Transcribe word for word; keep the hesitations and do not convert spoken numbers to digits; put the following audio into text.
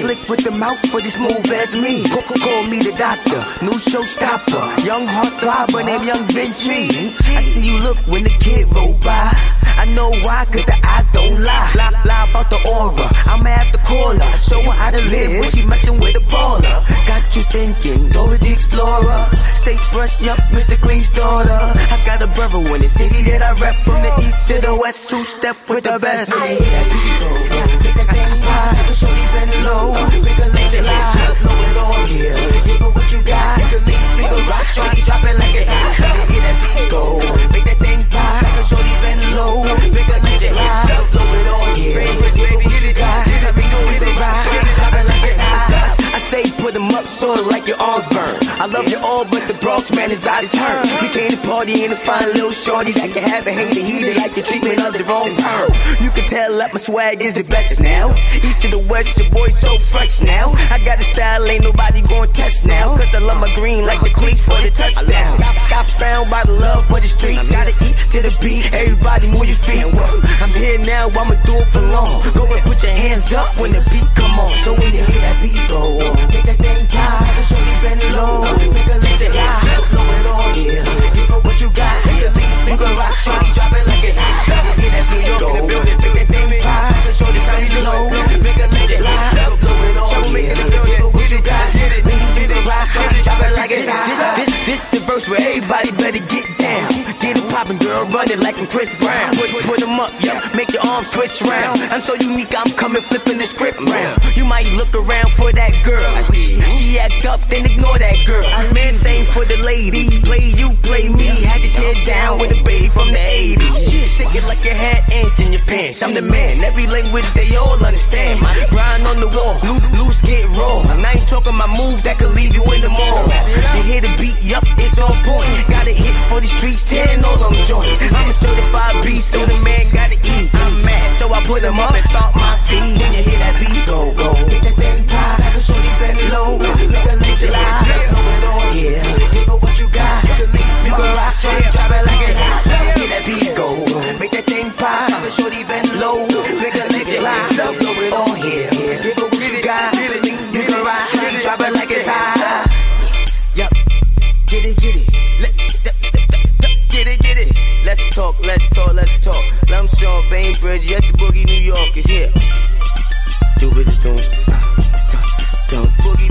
Slick with the mouth, but he's smooth as me. Call me the doctor, new showstopper, young heart clobber named Young Vinci. I see you look when the kid rolled by. I know why, cause the eyes don't lie. Lie, lie about the aura, I'ma have to call her. Show her how to live when she messing with a baller. Got you thinking, go to the Explorer. Stay fresh, yup, Mister Clean's daughter. I got a brother in the city that I rep, from the east to the west, two step with the best. I ain't that people, get that thing high. Never show me bend low, make a lift your life up, blow it all, yeah. Give her what you got, make a leap, make a rock, try to drop it like it's hot. I hear that beat go, make that thing pop, make a shorty bend low. Like your arms burn, I love you all, but the Bronx man is out of turn. We came to party and to find a little shorty that can have a hand to heat it like the treatment of the wrong perm. You can tell that my swag is the best now. East to the west, your boy so fresh now. I got a style, ain't nobody gonna test now. Cause I love my green like the cleats for the touchdown. Got found by the love for the streets. Gotta eat to the beat, everybody move your feet. I'm here now, I'ma do it for long. Go and put your hands up when the beat come on. So when you hear that beat go on, make that thing pop. Make a shorty bend low, make a lift it high, blow it all, yeah. Give her what you got, make a leap, make a rock, shorty drop it like it's hot. Yeah, that's New York in the building, make that thing pop. Make a shorty bend low, make a lift it high, blow it all, yeah. Give her what you got, make a leap, make a rock, shorty drop it like it's hot. This, this, this the verse where everybody better get down. Get it poppin', girl, run it like I'm Chris Brown. Put, put them up, yeah, make your arms switch round. I'm so unique, I'm coming flippin' the script round. You might look around for that girl. She act up, then ignore that girl. Man, same for the ladies. Play you, play me. Had to tear down with a babe from the eighties. She shake it like you had ants in your pants. I'm the man, every language they all understand. My grind on the wall, loose get raw. Now you talking my moves that could leave you in the mall. You hear the beat, yup, it's on point. Got a hit for the streets, all on joints. I'm a certified beast, so the man gotta eat. I'm mad, so I put him up and stomp my feet. When you hear that beat go, go, make that thing pop, make a shorty bend low, make a lift your life, blow it all, yeah. Give her what you got, make a leap, you can rock, shorty drop it like it's hot. Hear that beat go, make that thing pop, make a shorty bend low, make a lift your life, blow it all, yeah. Give her what you got, make a leap, you can rock, shorty drop it like it's hot. Yup, get it, get it. Let's talk, let's talk, let's talk. I'm Sean Bainbridge, you're at the Boogie New York, is here. Do what it's doing. Boogie.